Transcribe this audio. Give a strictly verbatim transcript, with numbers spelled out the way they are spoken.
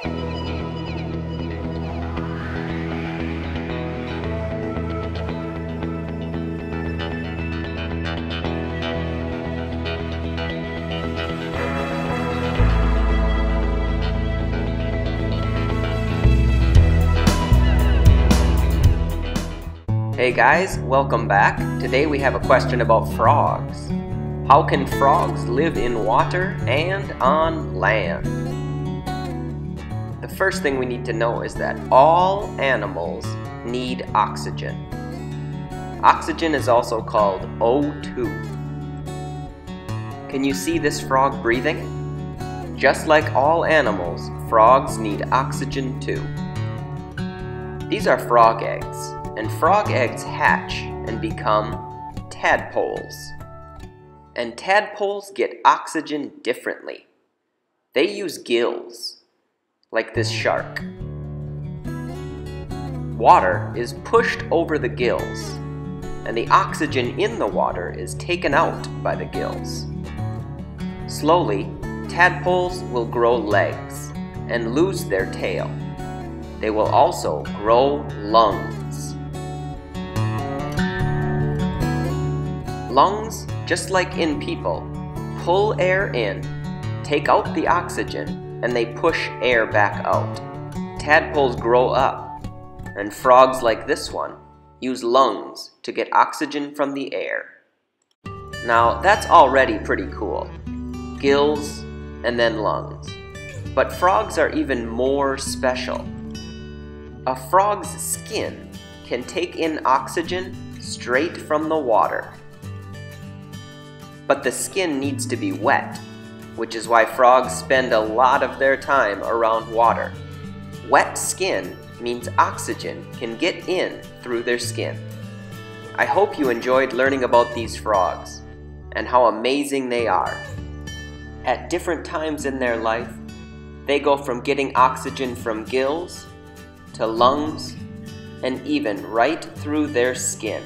Hey guys, welcome back. Today we have a question about frogs. How can frogs live in water and on land? The first thing we need to know is that all animals need oxygen. Oxygen is also called O two. Can you see this frog breathing? Just like all animals, frogs need oxygen too. These are frog eggs. And frog eggs hatch and become tadpoles. And tadpoles get oxygen differently. They use gills, like this shark. Water is pushed over the gills, and the oxygen in the water is taken out by the gills. Slowly, tadpoles will grow legs and lose their tail. They will also grow lungs. Lungs, just like in people, pull air in, take out the oxygen, and they push air back out. Tadpoles grow up, and frogs like this one use lungs to get oxygen from the air. Now, that's already pretty cool. Gills and then lungs. But frogs are even more special. A frog's skin can take in oxygen straight from the water. But the skin needs to be wet, which is why frogs spend a lot of their time around water. Wet skin means oxygen can get in through their skin. I hope you enjoyed learning about these frogs and how amazing they are. At different times in their life, they go from getting oxygen from gills to lungs and even right through their skin.